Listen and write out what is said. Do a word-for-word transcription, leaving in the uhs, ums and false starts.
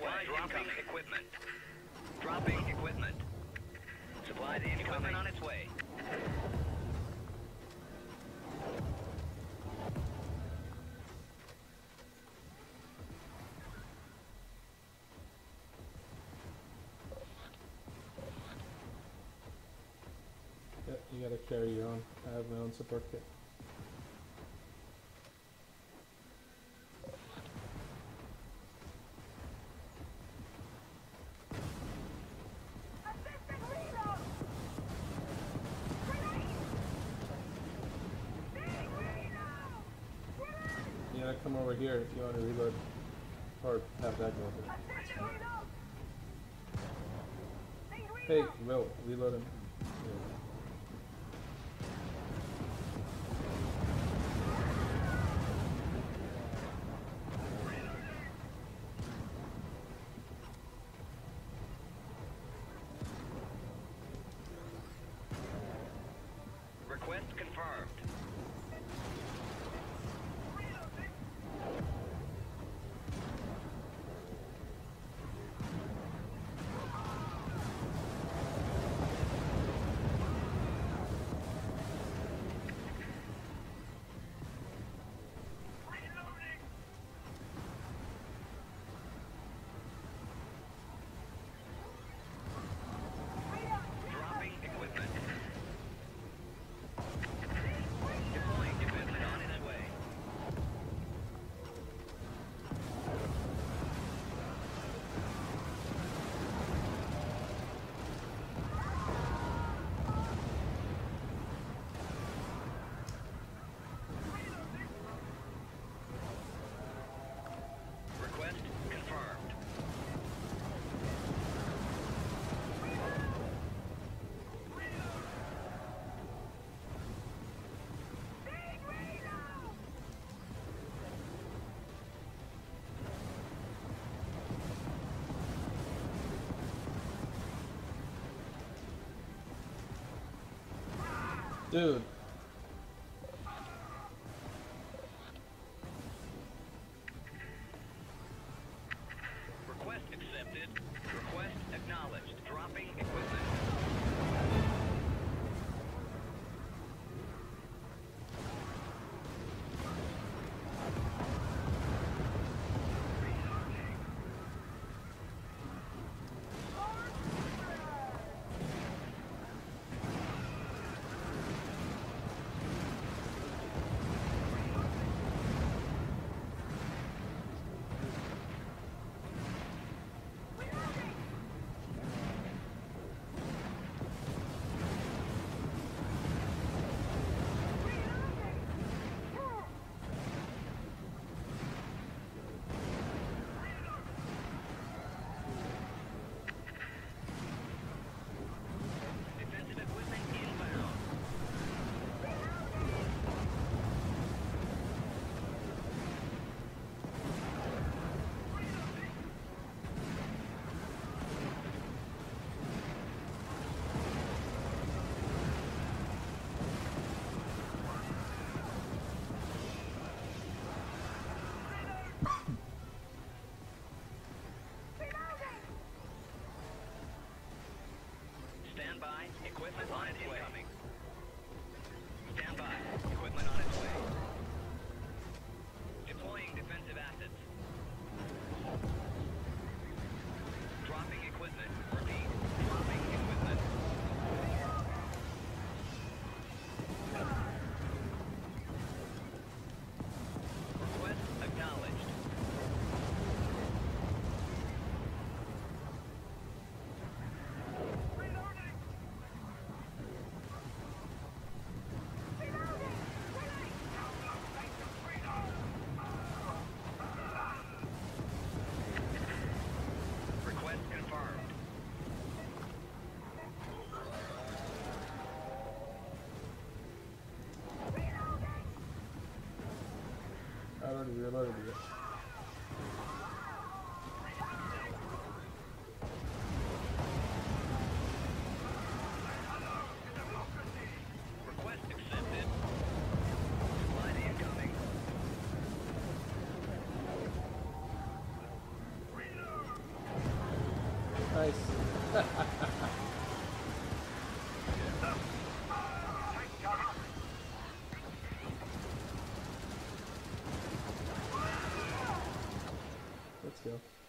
Supply incoming equipment. Dropping equipment. Supply incoming. Equipment on its way. Yeah, you gotta carry your own. I have my own support kit. Come over here if you want to reload or have that go over. Hey, Will, reload him. Yeah. Dude. Request accepted. Request acknowledged. Dropping equipment. Equipment on its way. Incoming. Stand by. Equipment on its way. Deploying defensive assets. Dropping equipment. Repeat. Dropping equipment. Request acknowledged. Reloaded it. Request accepted. Supply incoming. Reload. Let's go.